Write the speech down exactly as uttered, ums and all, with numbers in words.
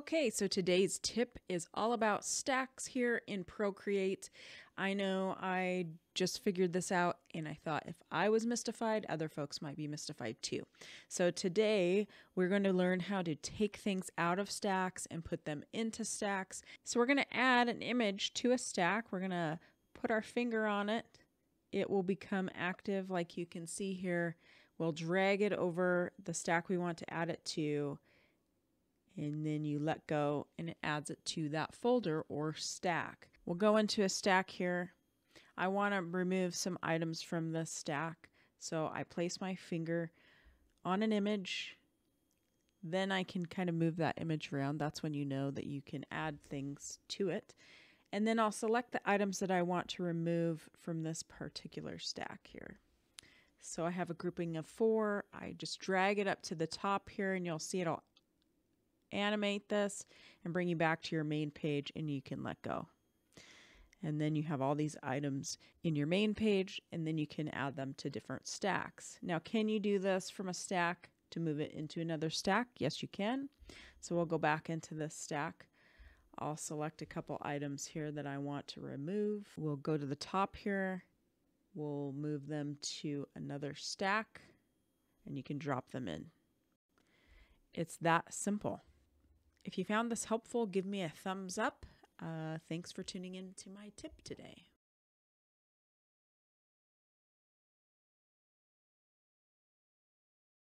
Okay, so today's tip is all about stacks here in Procreate. I know I just figured this out and I thought if I was mystified, other folks might be mystified too. So today we're going to learn how to take things out of stacks and put them into stacks. So we're going to add an image to a stack. We're going to put our finger on it. It will become active like you can see here. We'll drag it over the stack we want to add it to. And then you let go and it adds it to that folder or stack. We'll go into a stack here. I want to remove some items from the stack. So I place my finger on an image. Then I can kind of move that image around. That's when you know that you can add things to it. And then I'll select the items that I want to remove from this particular stack here. So I have a grouping of four. I just drag it up to the top here and you'll see it'll animate this and bring you back to your main page and you can let go. And then you have all these items in your main page and then you can add them to different stacks. Now, can you do this from a stack to move it into another stack? Yes, you can. So we'll go back into this stack. I'll select a couple items here that I want to remove. We'll go to the top here. We'll move them to another stack and you can drop them in. It's that simple. If you found this helpful, give me a thumbs up. Uh, thanks for tuning in to my tip today.